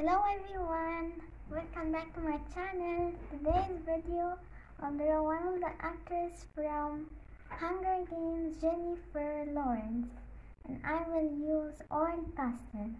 Hello everyone, welcome back to my channel. Today's video will draw one of the actors from Hunger Games, Jennifer Lawrence, and I will use oil pastel.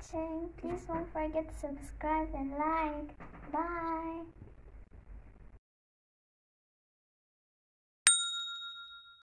watching. Please don't forget to subscribe and like. Bye.